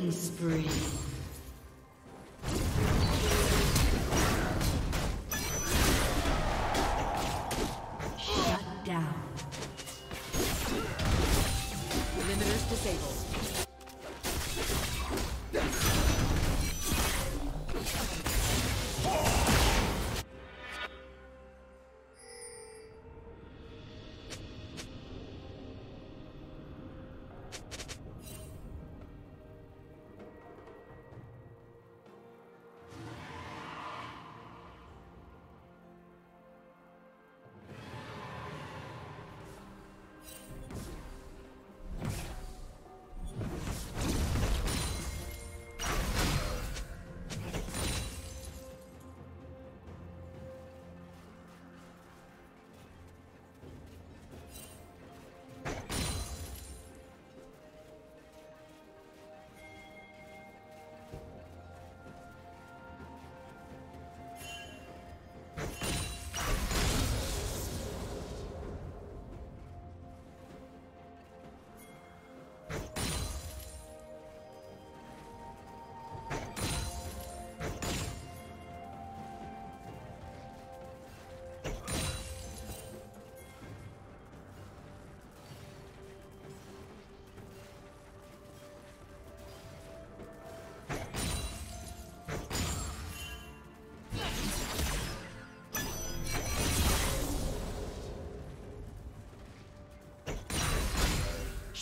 Killing spree. Shut down. Limiters disabled.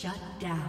Shut down.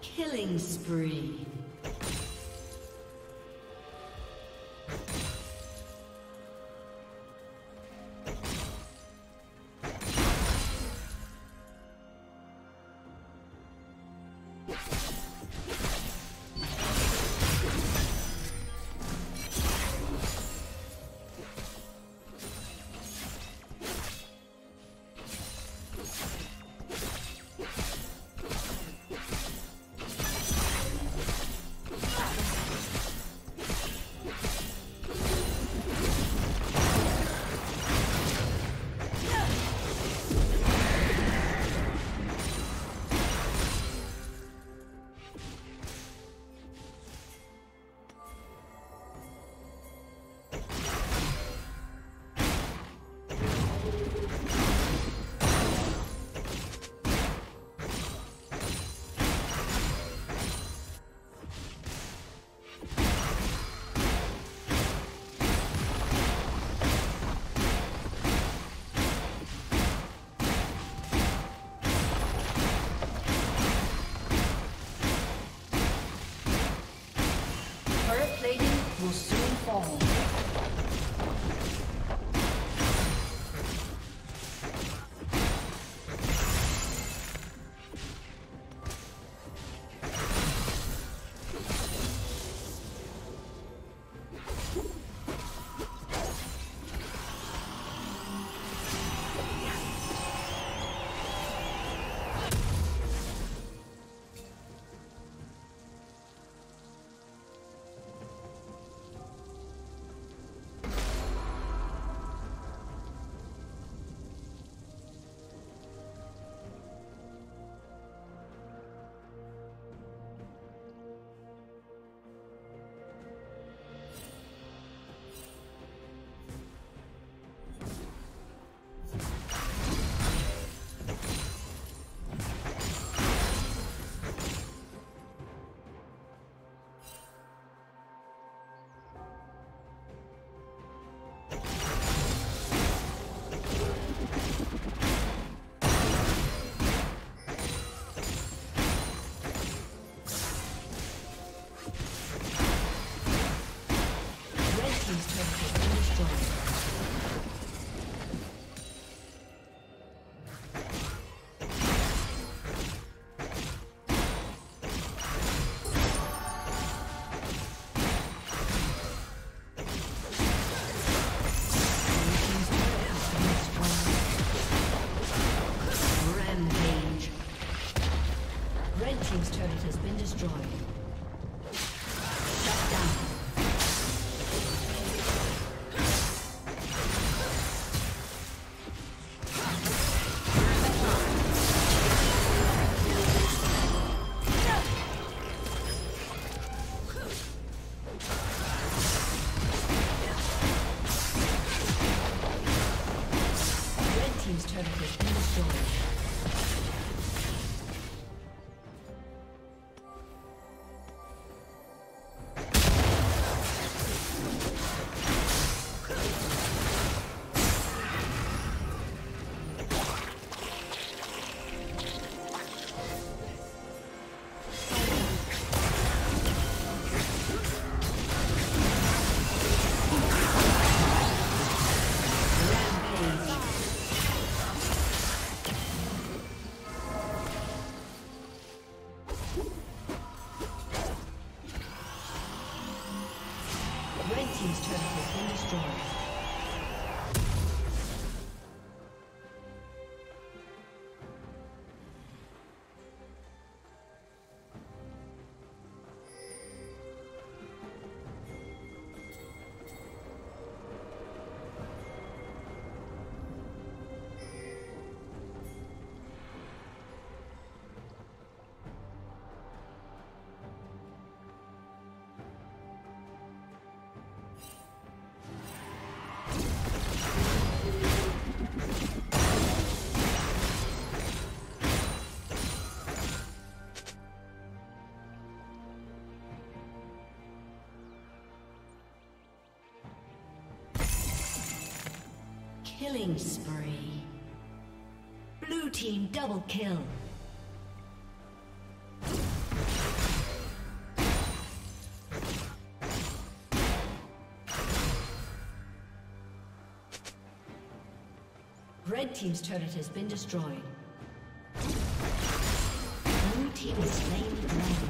Killing spree. Killing spree. Blue team double kill. Red team's turret has been destroyed. Blue team is slain the dragon.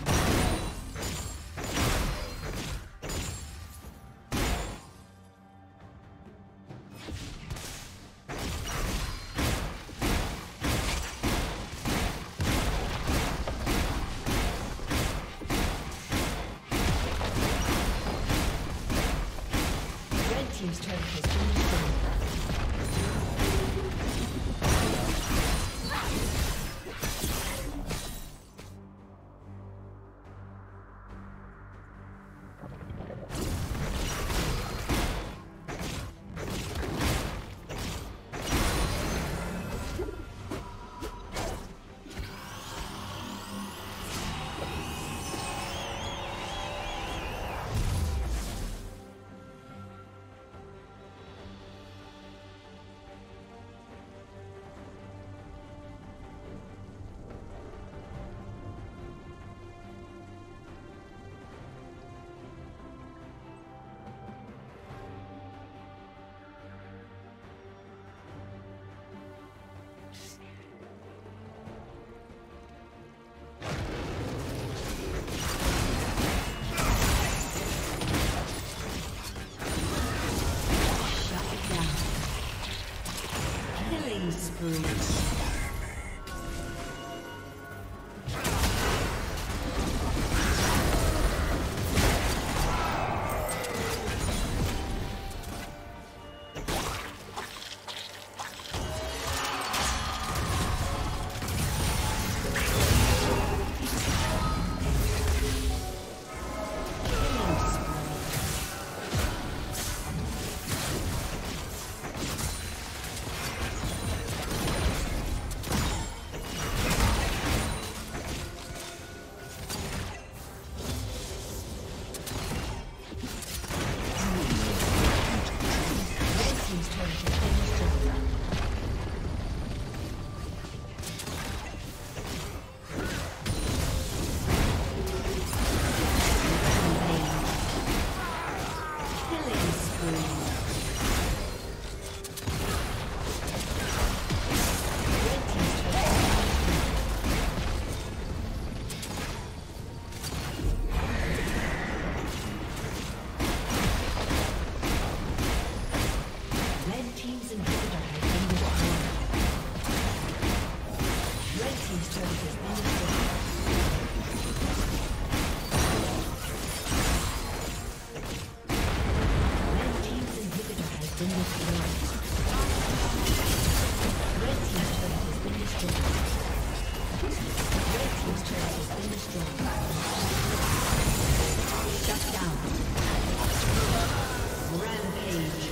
Rampage.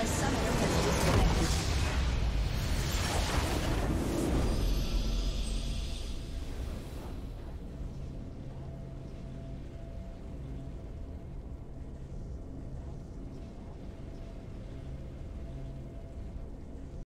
A summoner has disconnected.